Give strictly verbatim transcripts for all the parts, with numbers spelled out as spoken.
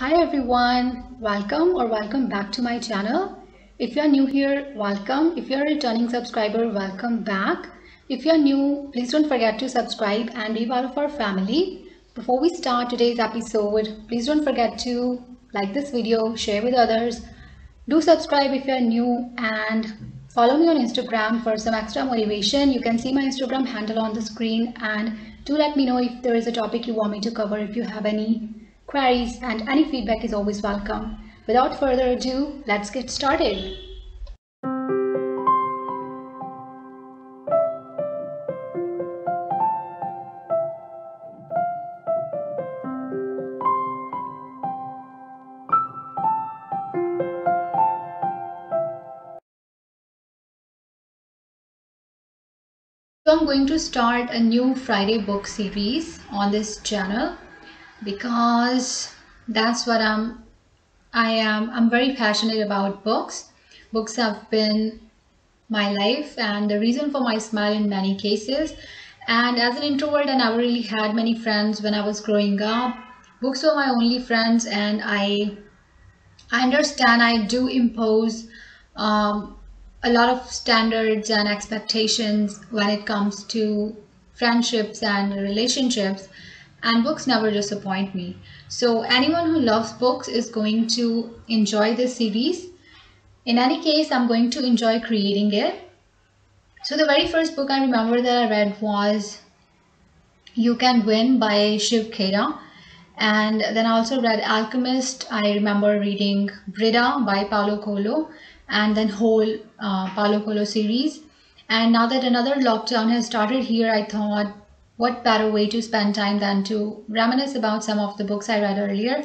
Hi everyone, welcome or welcome back to my channel. If you are new here, welcome. If you are a returning subscriber, welcome back. If you are new, please don't forget to subscribe and be part of our family. Before we start today's episode, please don't forget to like this video, share with others. Do subscribe if you are new and follow me on Instagram for some extra motivation. You can see my Instagram handle on the screen, and do let me know if there is a topic you want me to cover, if you have any queries, and any feedback is always welcome. Without further ado, let's get started. So I'm going to start a new Friday book series on this channel, because that's what I'm I am I'm very passionate about. Books books have been my life and the reason for my smile in many cases. And as an introvert, I never really had many friends when I was growing up. Books were my only friends, and I I understand I do impose um, a lot of standards and expectations when it comes to friendships and relationships, and books never disappoint me. So anyone who loves books is going to enjoy this series. In any case, I'm going to enjoy creating it. So the very first book I remember that I read was You Can Win by Shiv Khera. And then I also read Alchemist. I remember reading Brida by Paulo Coelho, and then whole uh, Paulo Coelho series. And now that another lockdown has started here, I thought, what better way to spend time than to reminisce about some of the books I read earlier.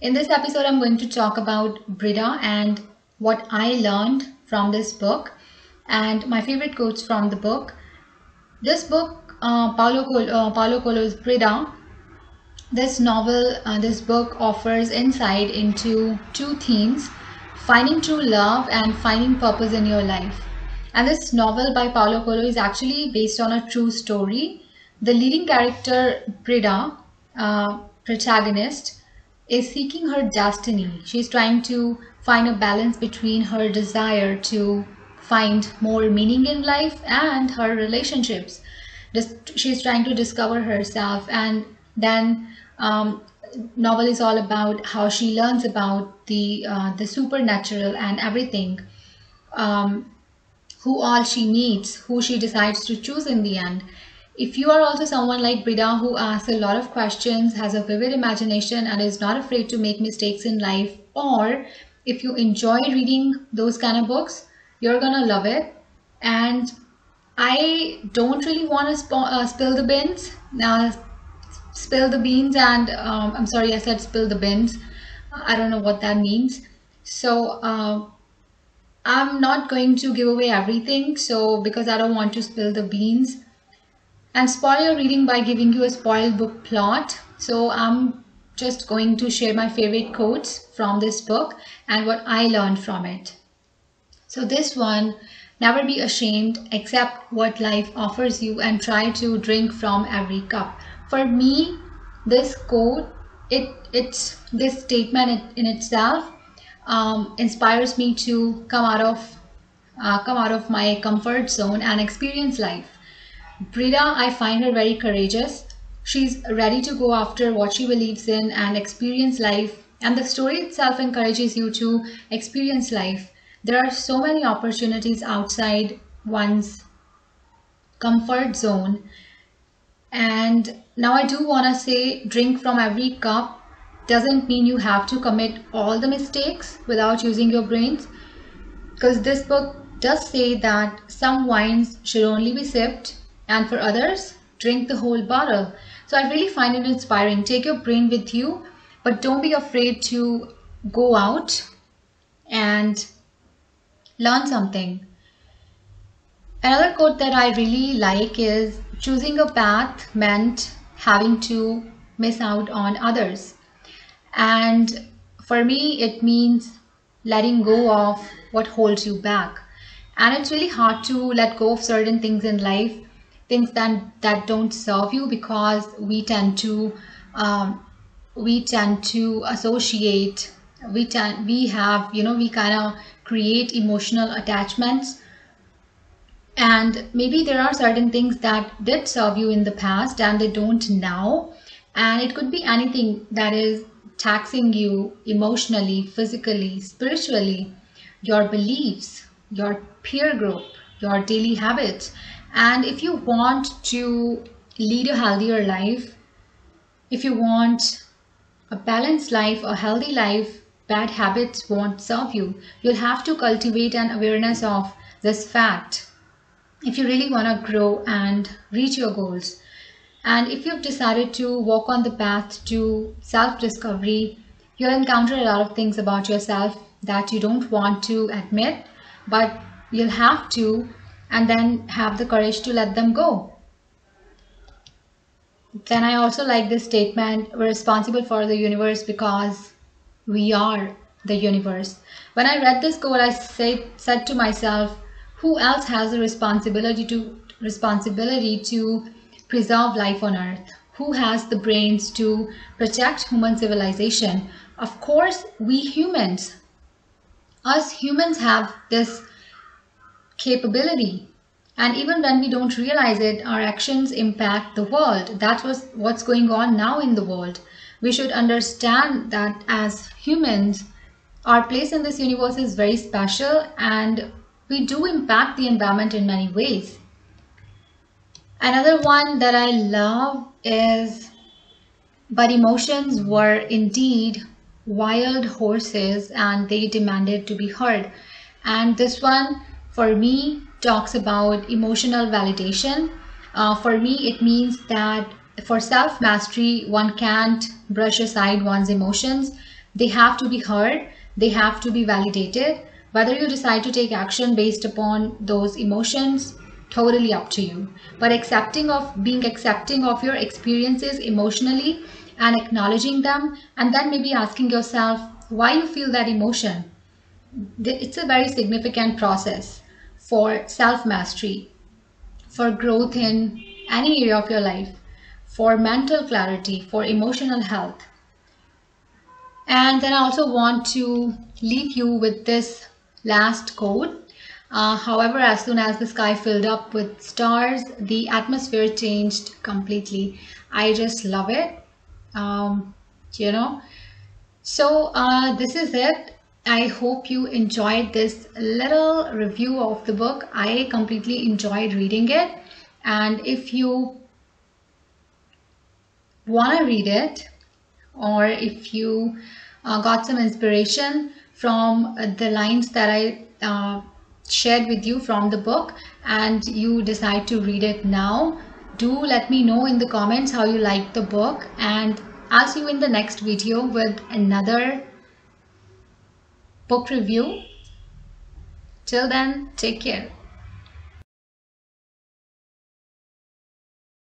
In this episode, I'm going to talk about Brida and what I learned from this book and my favorite quotes from the book. This book, uh, Paulo Coelho, uh, Paulo Coelho's Brida, this novel, uh, this book offers insight into two themes: finding true love and finding purpose in your life. And this novel by Paulo Coelho is actually based on a true story. The leading character, Brida, uh, protagonist, is seeking her destiny. She's trying to find a balance between her desire to find more meaning in life and her relationships. Just, she's trying to discover herself, and then um, novel is all about how she learns about the uh, the supernatural and everything. Um, who all she meets, who she decides to choose in the end. If you are also someone like Brida who asks a lot of questions, has a vivid imagination, and is not afraid to make mistakes in life, or if you enjoy reading those kind of books, you're gonna love it. And I don't really want to sp uh, spill the beans. Now, uh, spill the beans, and um, I'm sorry, I said spill the beans. I don't know what that means. So uh, I'm not going to give away everything, so because I don't want to spill the beans and spoil your reading by giving you a spoiled book plot. So I'm just going to share my favorite quotes from this book and what I learned from it. So this one: never be ashamed, accept what life offers you, and try to drink from every cup. For me, this quote, it it's this statement in itself um, inspires me to come out of uh, come out of my comfort zone and experience life. Brida, I find her very courageous. She's ready to go after what she believes in and experience life. And the story itself encourages you to experience life. There are so many opportunities outside one's comfort zone. And now I do want to say, drink from every cup doesn't mean you have to commit all the mistakes without using your brains, because this book does say that some wines should only be sipped, and for others, drink the whole bottle. So I really find it inspiring. Take your brain with you, but don't be afraid to go out and learn something. Another quote that I really like is, choosing a path meant having to miss out on others. And for me, it means letting go of what holds you back. And it's really hard to let go of certain things in life, things that, that don't serve you, because we tend to um, we tend to associate, we tend, we have, you know, we kind of create emotional attachments. And maybe there are certain things that did serve you in the past and they don't now. And it could be anything that is taxing you emotionally, physically, spiritually, your beliefs, your peer group, your daily habits. And if you want to lead a healthier life, if you want a balanced life, a healthy life, bad habits won't serve you. You'll have to cultivate an awareness of this fact if you really want to grow and reach your goals. And if you've decided to walk on the path to self-discovery, you'll encounter a lot of things about yourself that you don't want to admit, but you'll have to, and then have the courage to let them go. Then I also like this statement, we're responsible for the universe because we are the universe. When I read this quote, I said, said to myself, who else has the responsibility to, responsibility to preserve life on earth? Who has the brains to protect human civilization? Of course, we humans. Us humans have this capability, and even when we don't realize it, our actions impact the world. That was what's going on now in the world. We should understand that as humans, our place in this universe is very special, and we do impact the environment in many ways. Another one that I love is, but emotions were indeed wild horses and they demanded to be heard. And this one for me talks about emotional validation. Uh, for me, it means that for self-mastery, one can't brush aside one's emotions. They have to be heard, they have to be validated. Whether you decide to take action based upon those emotions, totally up to you. But accepting of being accepting of your experiences emotionally and acknowledging them, and then maybe asking yourself why you feel that emotion. It's a very significant process for self-mastery, for growth in any area of your life, for mental clarity, for emotional health. And then I also want to leave you with this last quote. Uh, however, as soon as the sky filled up with stars, the atmosphere changed completely. I just love it. Um, you know, so uh, this is it. I hope you enjoyed this little review of the book. I completely enjoyed reading it. And if you want to read it, or if you uh, got some inspiration from the lines that I uh, shared with you from the book, and you decide to read it now, do let me know in the comments how you liked the book. And I'll see you in the next video with another book review. Till then, take care.